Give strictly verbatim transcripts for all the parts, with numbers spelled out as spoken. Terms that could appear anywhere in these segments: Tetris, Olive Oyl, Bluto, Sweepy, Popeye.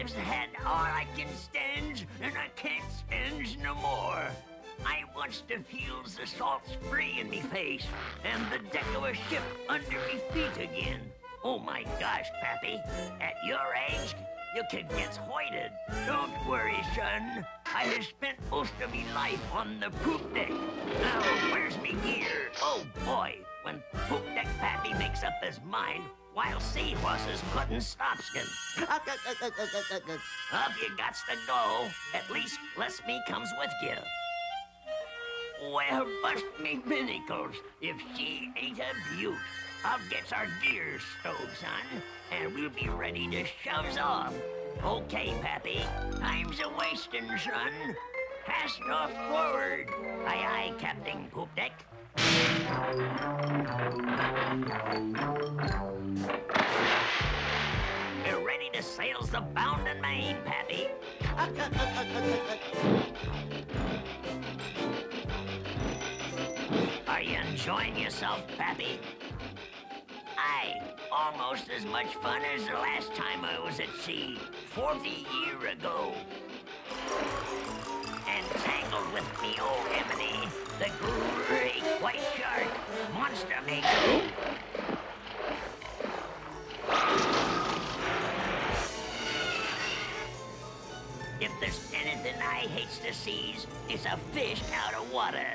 I've had all I can stand, and I can't stand no more. I wants to feel the salt spray in me face and the deck of a ship under me feet again. Oh my gosh, Pappy, at your age, you could get hoited. Don't worry, son. I have spent most of me life on the poop deck. Now, where's me gear? Oh boy, when poop deck Pappy makes up his mind, while sea horses couldn't stop him. Up you gots to go. At least, bless me comes with you. Well, bust me pinnacles, if she ain't a beaut. I'll get our gears stowed, son, and we'll be ready to shove off. Okay, Pappy, time's a-wasting, son. Cast off forward. Aye, aye, Captain Poop Deck. We're ready to sail the boundin' main, Pappy. Are you enjoying yourself, Pappy? Aye, almost as much fun as the last time I was at sea, forty year ago. And tangled with me old Ebony, the great white shark, monster maker. If there's anything I hates the seas, it's a fish out of water.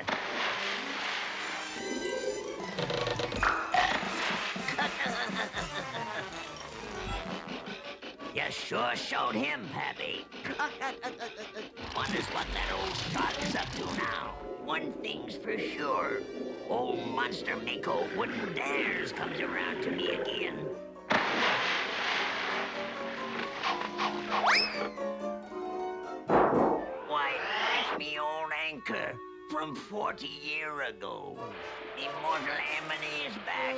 You sure showed him, Pappy. Wonders what that old shark is up to now. One thing's for sure. Old monster Mako wouldn't dares comes around to me again. Why, that's me old anchor from forty year ago. Immortal Ebony is back.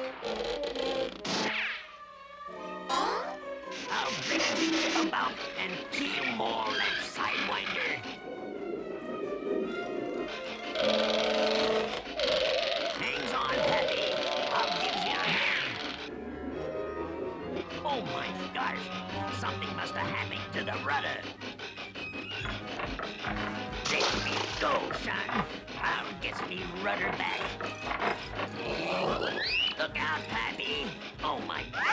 I'll bring you about and kill you more like Sidewinder. Hangs on, Pappy. I'll give you a hand. Oh my gosh, something must have happened to the rudder. Let me go, son. I'll get me rudder back. Look out, Pappy. Oh my gosh.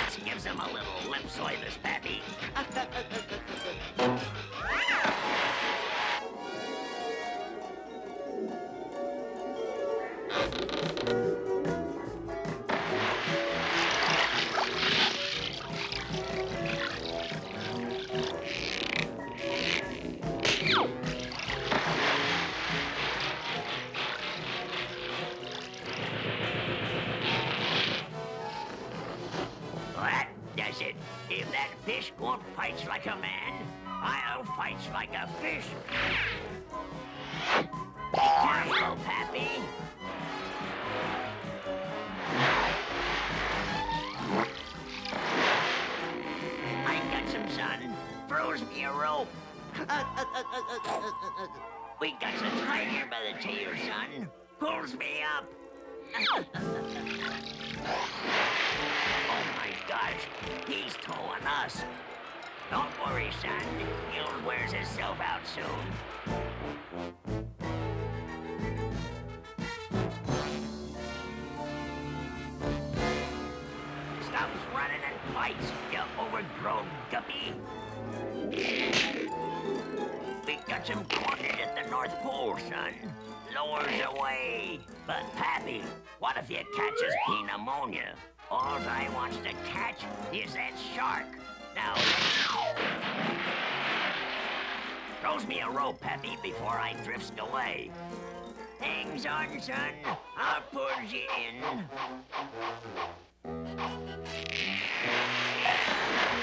Let's give him a little lip service, Pappy. If that fish won't fight like a man, I'll fight like a fish. Be careful, Pappy. I got some sun. Throws me a rope. We got some tiger by the tail, son. Pulls me up. Oh my gosh, he's towing us. Don't worry, son. He'll wear himself out soon. Stop running and fights, you overgrown guppy. We got some cornered at the North Pole, son. Lures away. But, Pappy, what if you catches pneumonia? All I wants to catch is that shark. Now, throws me a rope, Pappy, before I drifts away. Hangs on, son. I'll pull you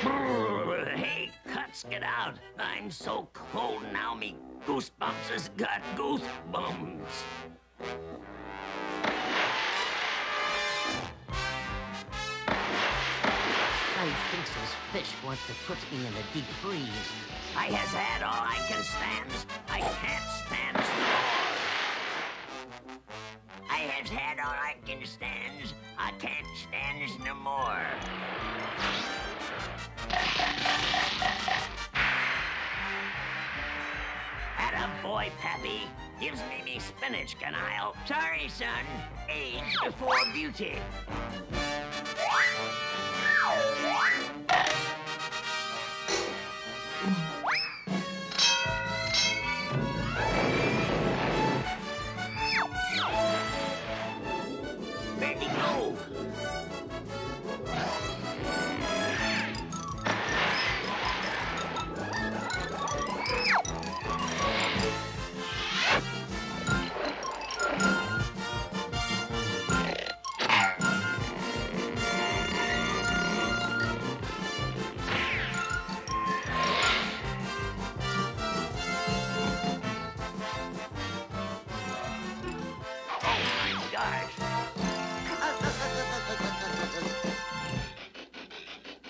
in. Hey, cuts, get out. I'm so cold now, me goosebumps has got goosebumps. I thinks this fish wants to put me in a deep freeze. I has had all I can stand. I can't stand no more. I has had taking stands, I can't stand no more. Attaboy, Pappy. Gives me me spinach, Canile. Sorry, son. Age before beauty.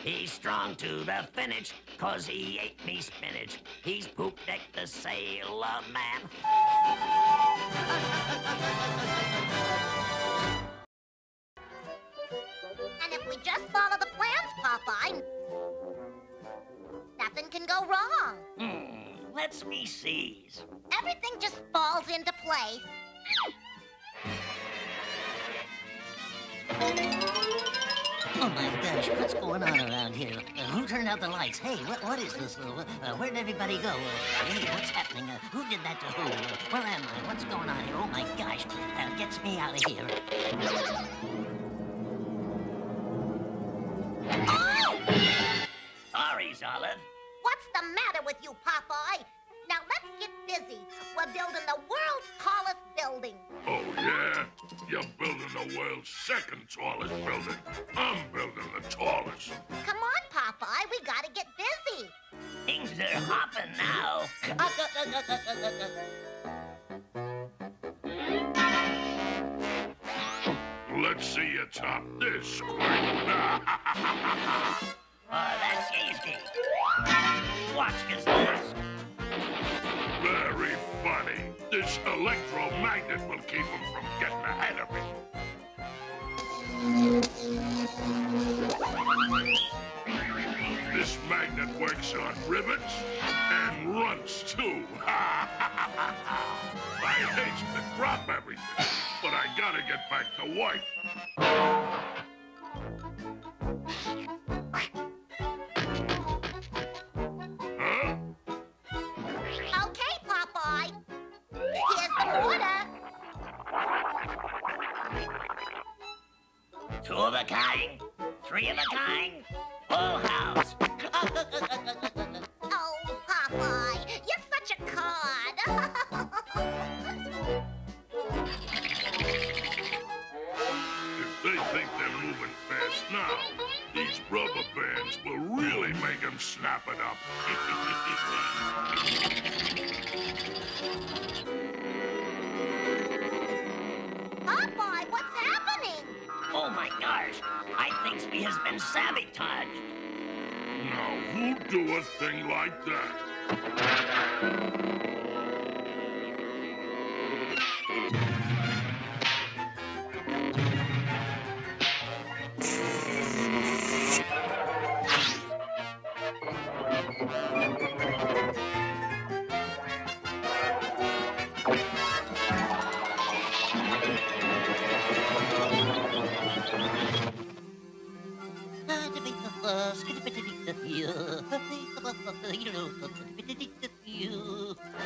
He's strong to the finish, cause he ate me spinach. He's poop-decked the sail of man. And if we just follow the plans, Popeye, nothing can go wrong. Hmm, let's me seize. Everything just falls into place. Oh my gosh, what's going on around here? Uh, who turned out the lights? Hey, what, what is this? Uh, uh, where'd everybody go? Uh, hey, what's happening? Uh, who did that to who? Uh, where am I? What's going on here? Oh my gosh, uh, gets me out of here. Oh! Sorry, Olive. What's the matter with you, Popeye? Now let's get busy. We're building the world's tallest building. Oh, yeah? You're building the world's second tallest building. I'm building the tallest. Come on, Popeye. We gotta get busy. Things are hopping now. Let's see you top this quick. Oh, that's easy. Watch this list. Very funny. This electromagnet will keep him from getting ahead of me. This magnet works on rivets and runs, too. I hate to drop everything, but I gotta get back to work. Two of a kind, three of a kind, full house. Oh, Popeye, you're such a cod. If they think they're moving fast now, these rubber bands will really make them snap it up. Popeye, what's happening? Oh, my gosh. I think he has been sabotaged. Now, who'd do a thing like that?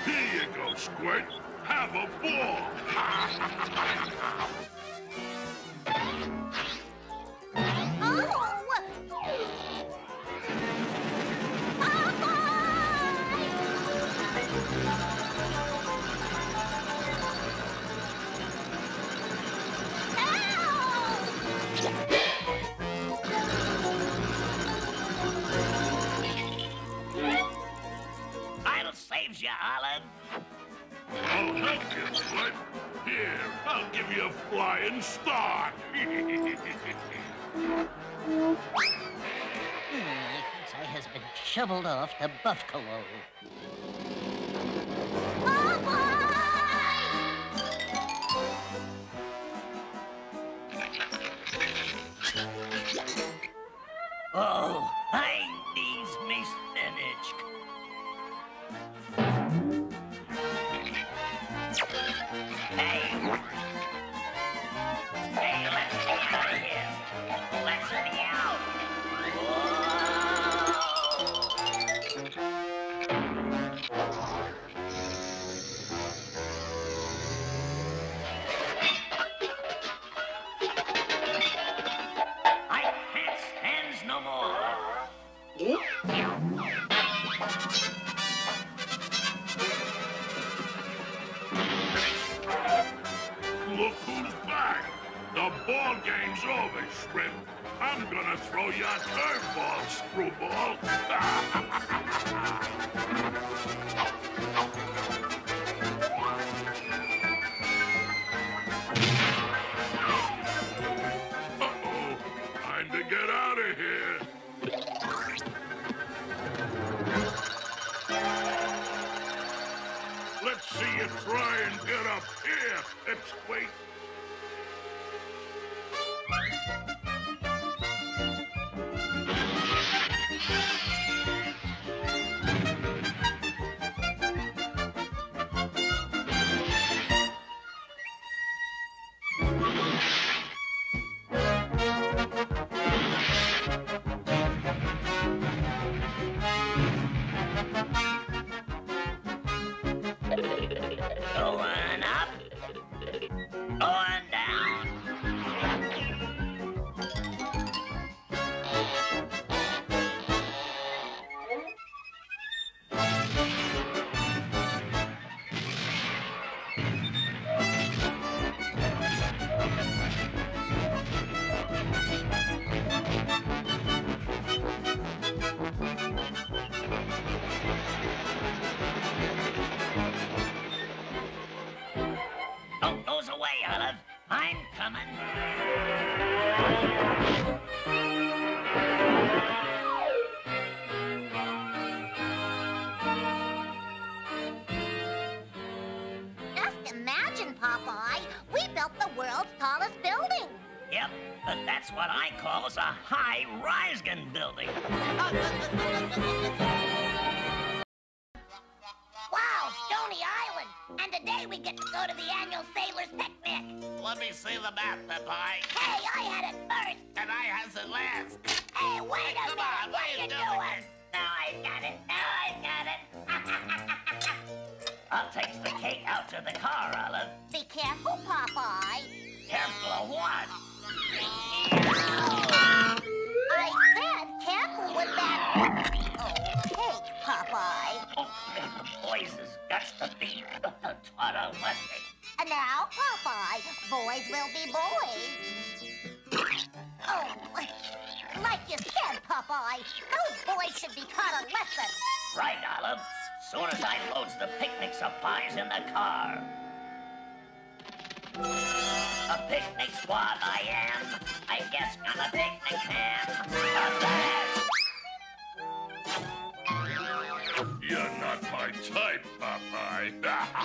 Here you go, Squirt. Have a ball. You, Olive. I'll help you, Squirt. Here, I'll give you a flying start. hmm, I think I has been shoveled off the buffalo. Popeye! Ball game's over, Shrimp. I'm gonna throw you a curveball, Screwball. Uh-oh, time to get out of here. Let's see you try and get up here. Let's wait. Popeye, we built the world's tallest building. Yep, but that's what I call a high-rise building. Wow, Stony Island! And today we get to go to the annual sailor's picnic. Let me see the map, Popeye. Hey, I had it first. And I has it last. Hey, wait hey, a come minute. On, what are you doing? Now I got it. Now I got it. I'll take the cake out to the car, Olive. Be careful, Popeye. Careful of what? I said careful with that oh, cake, Popeye. Oh, the boys has got to be taught on Monday. And now, Popeye, boys will be boys. Oh, like you said, Popeye, those boys should be taught a lesson. Right, Olive. Soon as I loads the picnic supplies in the car. A picnic squad I am. I guess I'm a picnic man. You're not my type, Popeye.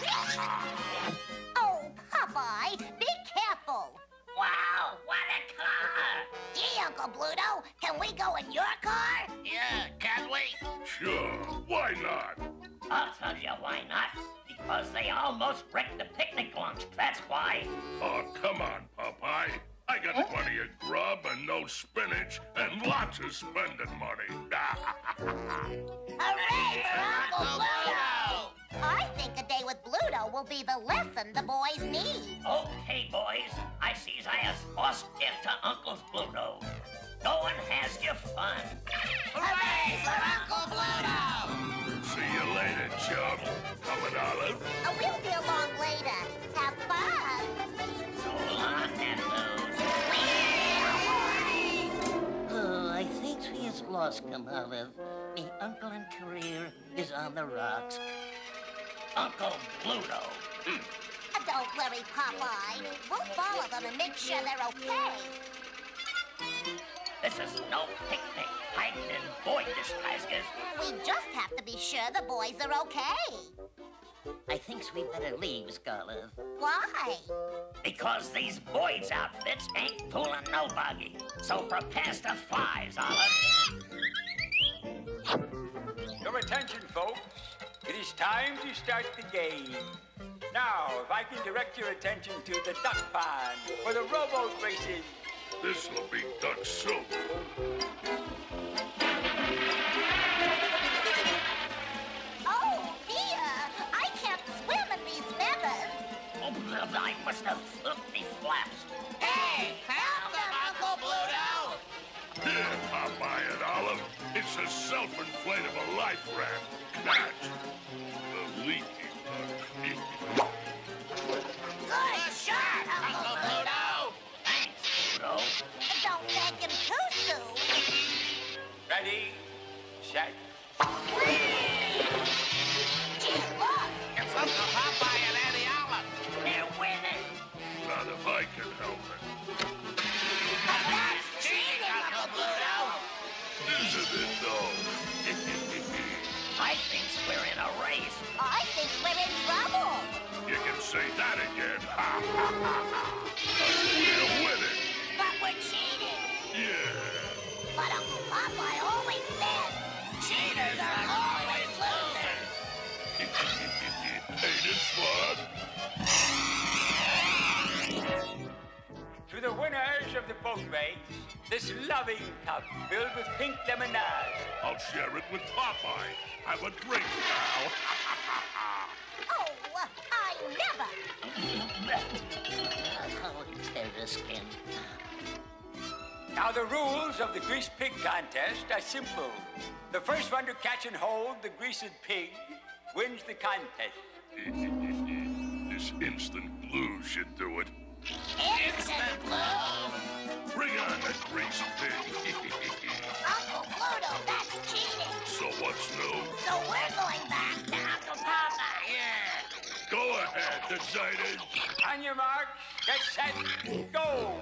Oh, Popeye, be careful. Wow, what a car! Gee, Uncle Bluto, can we go in your car? Yeah, can we? Sure, why not? I'll tell you why not. Because they almost wrecked the picnic lunch, that's why. Oh, come on, Popeye. I got huh? plenty of grub and no spinach and lots of spending money. Hooray for Uncle Bluto! I think a day with Bluto will be the lesson the boys need. Okay, boys. I sees I have lost gift to Uncle Bluto. Go and has your fun. Hooray for Uncle Bluto! See you later, chum. Come on, Olive. Oh, we'll be along later. Have fun. So long, Neptune. Oh, I think we has lost him, Olive. Me uncle and career is on the rocks. Uncle Bluto. Mm. Don't worry, Popeye. We'll follow them and make sure they're okay. This is no picnic. Hiding in boy disguises. We just have to be sure the boys are okay. I think we better leave, Olive. Why? Because these boys' outfits ain't fooling nobody. So prepare to fly, Olive. Your attention, folks. It is time to start the game. Now, if I can direct your attention to the duck pond for the rowboat races. This will be duck soup. Oh, dear! I can't swim in these feathers. Oh, I must have flipped me flaps. Hey, help them, Uncle Bluto! Here, Popeye and Olive. It's a self-inflatable life raft. Catch the leaky duck. Good shot, Uncle Bluto! Thanks. not if I can help it. That's cheating, Uncle Pluto! Isn't it, though? I think we're in a race. I think we're in trouble. You can say that again. Ha, ha, ha, ha. We're winning. But we're cheating. Yeah. But Uncle Popeye always says, cheaters are always losers. Ain't it fun? To the winners of the boat race, this loving cup filled with pink lemonade. I'll share it with Popeye. Have a drink now. Oh, I never. Oh, Terraskin. Now, the rules of the greased pig contest are simple. The first one to catch and hold the greased pig wins the contest. This instant glue should do it. Instant glue! Bring on that greased pig. Uncle Pluto, that's cheating. So what's new? So we're going back to Uncle Papa. Yeah. Go ahead, decided. On your mark, get set, go.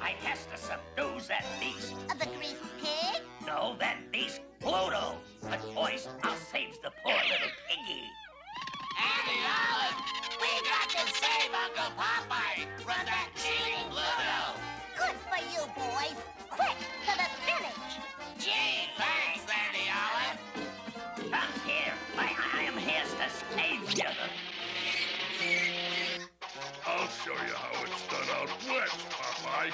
I guess to subdue that beast. Uh, the greased pig? No, that beast Pluto. But boys, I'll save the poor little piggy. Annie, Olive, we got to save Uncle Popeye from that cheating Pluto. Good for you, boys. Quick, to the spinach. Gee, thanks, Annie, Olive. Come here. I, I am here to save you. I'll show you how it's done out west, Popeye.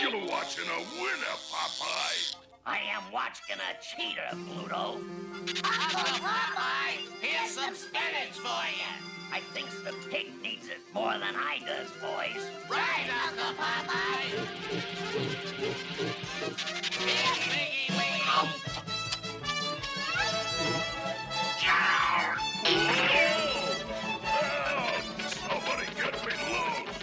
You're watching a winner, Popeye. I am watching a cheater, Pluto. Uncle Popeye, here's some spinach for you. I think the pig needs it more than I does, boys. Right, Uncle Popeye. Here, piggy, wiggy. Somebody get me loose.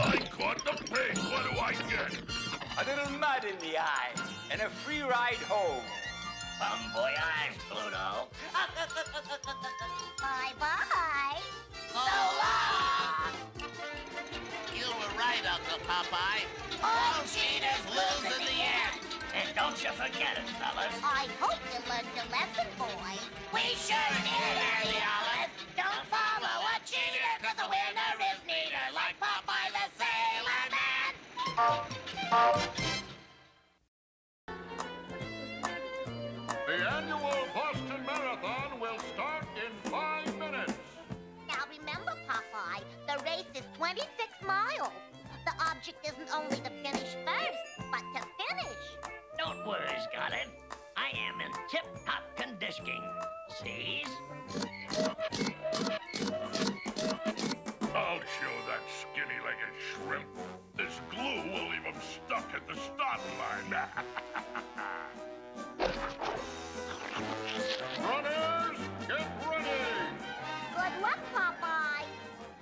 I caught the pig. What do I get? A little mud in the eye and a free ride home. Bon voyage, Pluto. Bye bye. So long. You were right, Uncle Popeye. All cheaters lose in the end. And don't you forget it, fellas. I hope you learned your lesson, boy. We sure did, Annie Olive. Don't follow a cheater, because the winner is neater, like Popeye the Sailor Man. The annual Boston Marathon will start in five minutes. Now remember, Popeye, the race is twenty-six miles. The object isn't only to finish first, but to finish. Don't worry, Scotty. I am in tip-top conditioning. Sees? I'll show that skinny-legged shrimp. This glue will leave him stuck at the start line. Runners, get ready! Good luck, Popeye.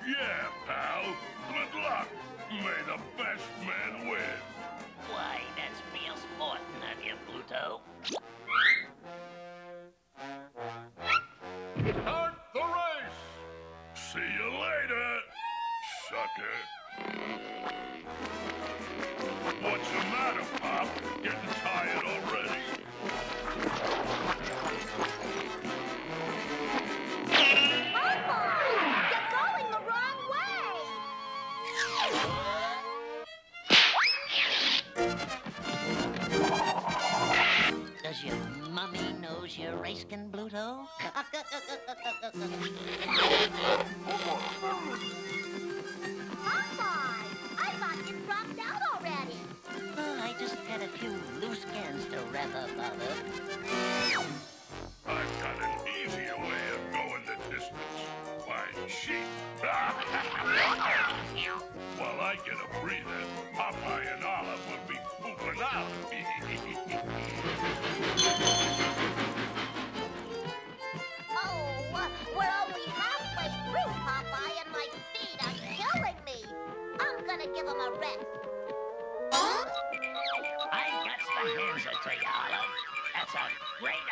Yeah, pal. Good luck. May the best man win. Why, that's real sporting of you, Pluto. Start the race! See you later, sucker. What's the matter, Pop? Getting tired already? Does your mummy knows you're racing, Pluto? Popeye, I thought you dropped out already. Well, I just had a few loose ends to wrap up, Olive. I've got an easier way of going the distance. By sheep. While I get a breather, Popeye and Olive will be pooping out. Oh, we're only halfway through, Popeye, and my feet are killing me. I'm gonna give him a rest. I got the answer to you, Olive. That's a great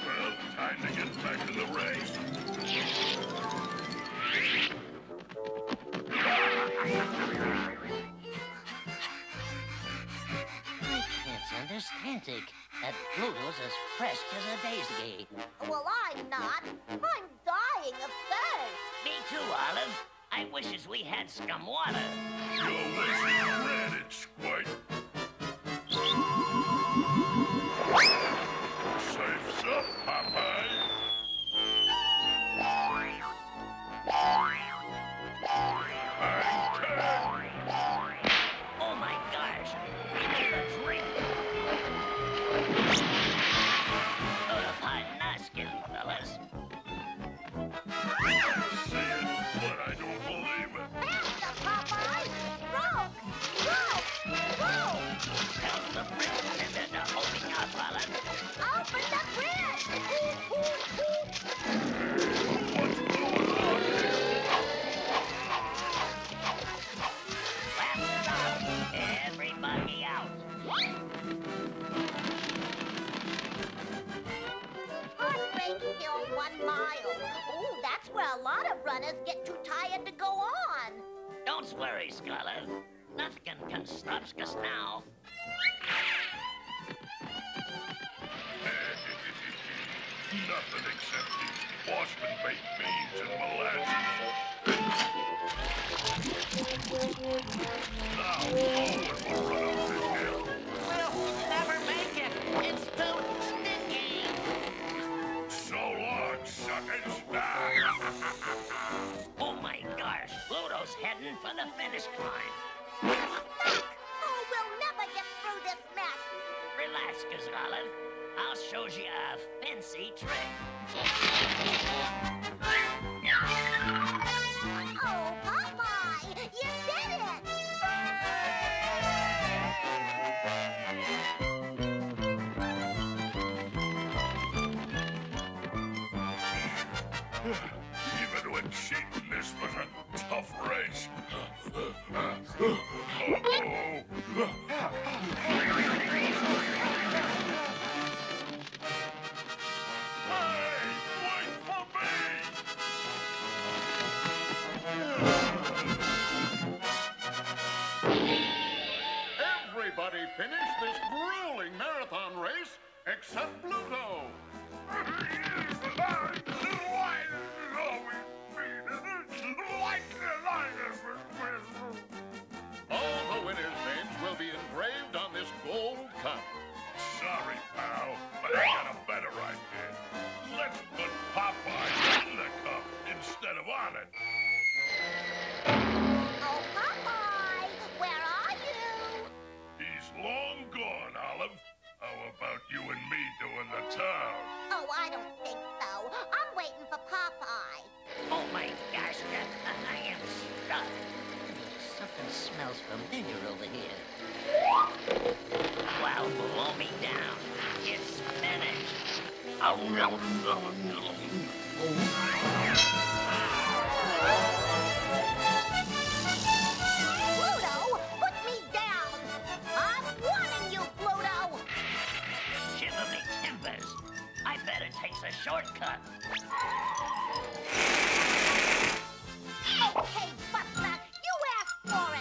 idea. Well, time to get back to the race. I can't understand it. That Pluto's as fresh as a daisy. Well, I'm not. I'm dying of thirst. Me too, Olive. I wishes we had scum water. Your wish is granted, Squite. Safe's up, Popeye. I'm tired. Oh my gosh! We need a drink. Go to Podnoskin, fellas. Get too tired to go on. Don't worry, Scarlet. Nothing can stop us now. Nothing except these Boston baked beans and molasses. Now, Owen will run up this hill. We'll never make it. It's too sticky. So long, suckers. Oh my gosh, Pluto's heading for the finish line. Oh, we'll never get through this mess. Relax, Olive. I'll show you a fancy trick. Oh, Popeye, you did it! Even when cheating, this was a tough race. Finish this grueling marathon race, except Pluto. All the winners' names will be engraved on this gold cup. Sorry, pal, but I got a better idea. Let's put Popeye in the cup instead of on it. Oh, Popeye, where are you? Long gone, Olive. How about you and me doing the town? Oh, I don't think so. I'm waiting for Popeye. Oh, my gosh. I am stuck. Something smells familiar over here. Wow, blow me down. It's finished. Oh, no, no, no. Oh. Takes a shortcut. Okay, Buttnut, you asked for it.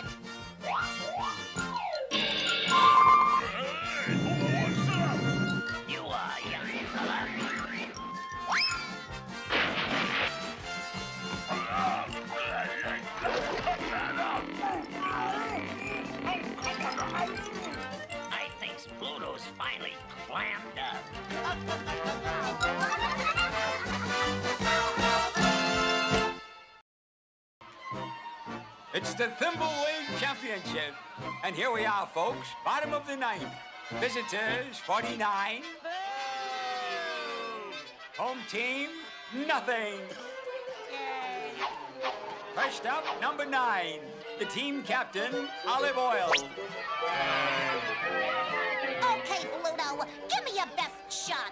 Hey, what's up? You are young fella. I think Pluto's finally clammed up. It's the Thimble League Championship. And here we are, folks, bottom of the ninth. Visitors, forty-nine. Home team, nothing. First up, number nine, the team captain, Olive Oyl. Okay, Pluto, give me your best shot.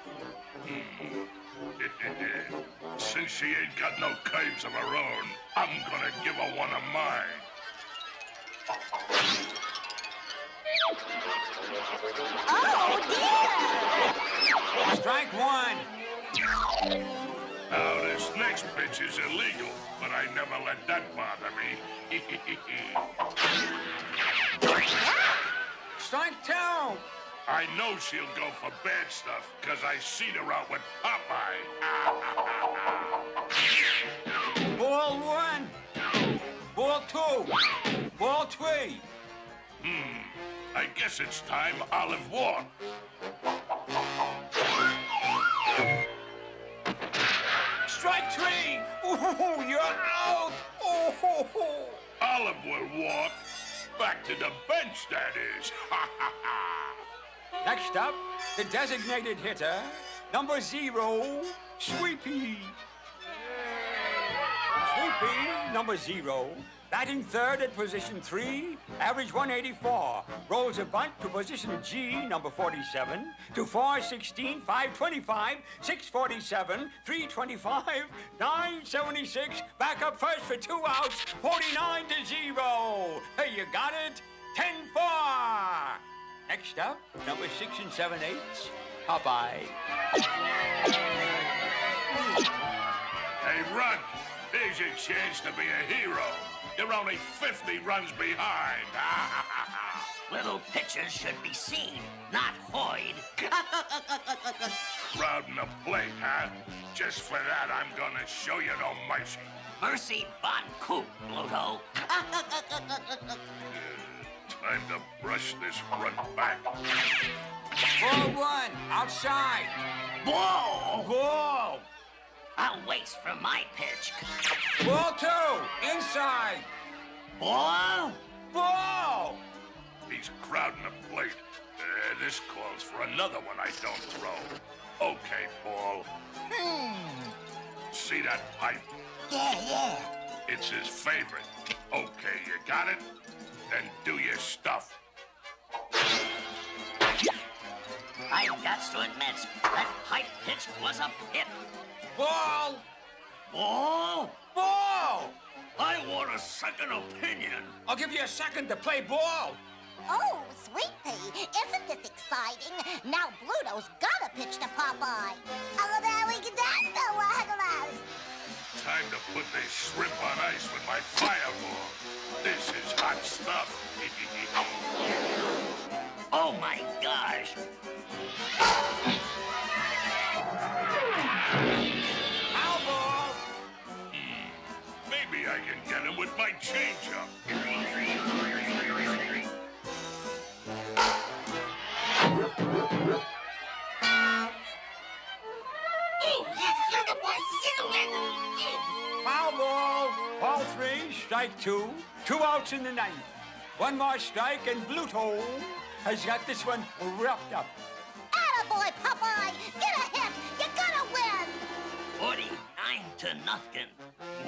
Since she ain't got no claims of her own, I'm gonna give her one of mine. Oh, dear! Strike one! Now, this next pitch is illegal, but I never let that bother me. Strike two! I know she'll go for bad stuff, because I seen her out with Popeye. Ball one. Ball two. Ball three. Hmm. I guess it's time Olive Oyl. Strike three. Ooh, you're out. Ooh. Olive will walk. Back to the bench, that is. Ha, ha, ha. Next up, the designated hitter, number zero, Sweepy. Sweepy, number zero, batting third at position three, average one eighty-four, rolls a bunt to position G, number forty-seven, to four sixteen, five twenty-five, six forty-seven, three twenty-five, nine seventy-six, back up first for two outs, forty-nine to zero. Hey, you got it? ten four. Next up, number six and seven eights, Popeye. Hey, run! Here's your chance to be a hero. You're only fifty runs behind. Little pitchers should be seen, not hoid. Crowding the plate, huh? Just for that, I'm gonna show you no mercy. Mercy bon coup, Pluto. Time to brush this run back. Ball one, outside. Whoa! Whoa! I'll waste for my pitch. Ball two, inside. Ball? Ball! He's crowding the plate. Uh, this calls for another one I don't throw. Okay, Ball. Hmm. See that pipe? Yeah, yeah. It's his favorite. Okay, you got it? Then do your stuff. I've got to admit, that pipe pitch was a pip. Ball! Ball? Ball! I want a second opinion. I'll give you a second to play ball. Oh, Sweetie, isn't this exciting? Now Bluto's gotta pitch to Popeye. Time to put this shrimp on ice with my fireball. This is hot stuff. Oh, my gosh. Foul ball. Hmm. Maybe I can get him with my changeup. Foul ball. Ball three, strike two. Two outs in the ninth. One more strike and Bluto has got this one wrapped up. Attaboy, Popeye! Get a hit! You gotta win! forty-nine to nothing.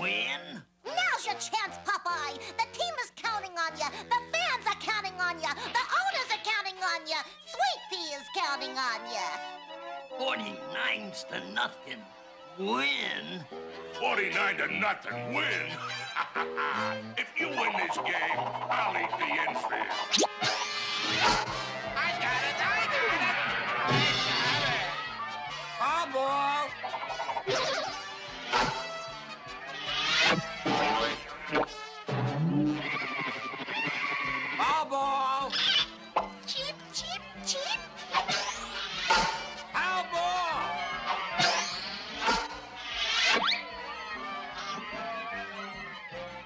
Win? Now's your chance, Popeye! The team is counting on you. The fans are counting on you. The owners are counting on you. Sweet Pea is counting on you. forty-nine to nothing. Win? forty-nine to nothing. Win? If you win this game, I'll eat the infield. I got it! I got it! I got it! Foul ball! Foul ball! Cheep, cheep, cheep! Foul ball!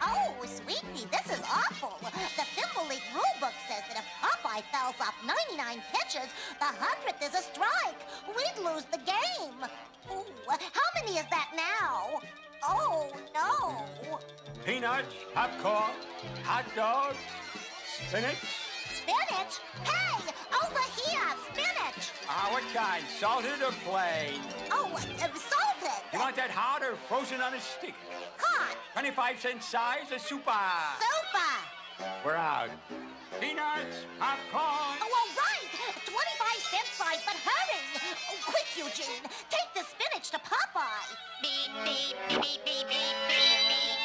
Oh, Sweetie, this is awful. The Thimble League rule book says that if Popeye fouls off ninety-nine pitches, the hundredth is a strike. We'd lose the game. Ooh, how many is that now? Oh, no. Peanuts, popcorn, hot dogs, spinach. Spinach? Hey, over here, spinach. Ah, uh, what kind? Salted or plain? Oh, uh, salted. You want that hot or frozen on a stick? Hot. twenty-five cent size or super? Super. We're out. Peanuts, popcorn. Oh, all right. twenty-five cent size, but hurry. Oh, quick, Eugene. Take the spinach to Popeye. Beep, beep, beep, beep, beep, beep, beep.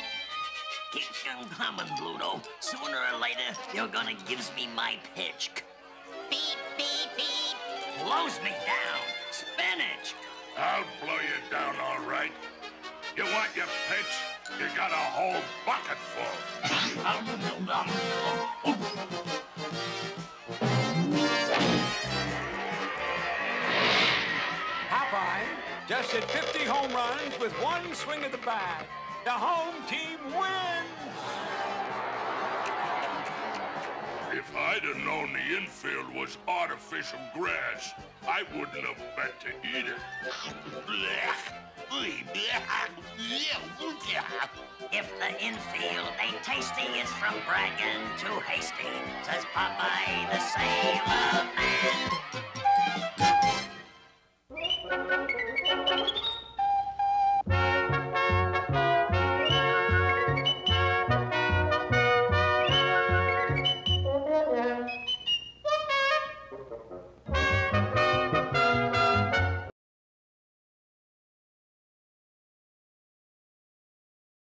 Keep on coming, Bluto. Sooner or later, you're gonna give me my pitch. Beep, beep, beep. Blows me down. Spinach. I'll blow you down, all right. You want your pitch? You got a whole bucket full. Popeye just hit fifty home runs with one swing of the bat. The home team wins! If I'd have known the infield was artificial grass, I wouldn't have bet to eat it. If the infield ain't tasty, it's from bragging to hasty, says Popeye the Sailor Man.